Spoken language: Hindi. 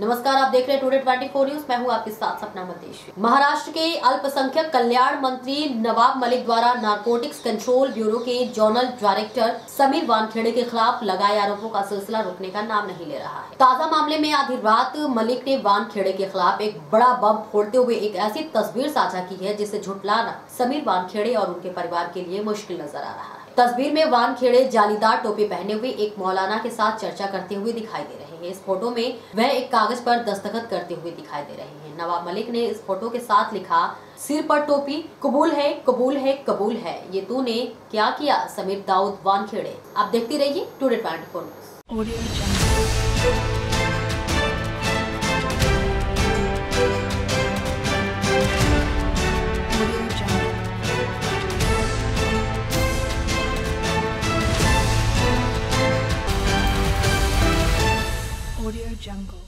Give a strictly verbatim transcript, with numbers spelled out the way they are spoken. नमस्कार, आप देख रहे हैं टुडे ट्वेंटी फोर न्यूज। मैं हूं आपके साथ सपना मतेश्वरी। महाराष्ट्र के अल्पसंख्यक कल्याण मंत्री नवाब मलिक द्वारा नारकोटिक्स कंट्रोल ब्यूरो के जोनल डायरेक्टर समीर वानखेड़े के खिलाफ लगाए आरोपों का सिलसिला रुकने का नाम नहीं ले रहा है। ताजा मामले में आधी रात मलिक ने वानखेड़े के खिलाफ एक बड़ा बम फोड़ते हुए एक ऐसी तस्वीर साझा की है जिसे झुटलाना समीर वानखेड़े और उनके परिवार के लिए मुश्किल नजर आ रहा है। तस्वीर में वानखेड़े जालीदार टोपी पहने हुए एक मौलाना के साथ चर्चा करते हुए दिखाई दे रहे हैं। इस फोटो में वह एक कागज पर दस्तखत करते हुए दिखाई दे रहे हैं। नवाब मलिक ने इस फोटो के साथ लिखा, सिर पर टोपी, कबूल है कबूल है कबूल है, ये तूने क्या किया समीर दाऊद वानखेड़े। आप देखते रहिए टुडे ट्वेंटी फोर न्यूज। जंगल।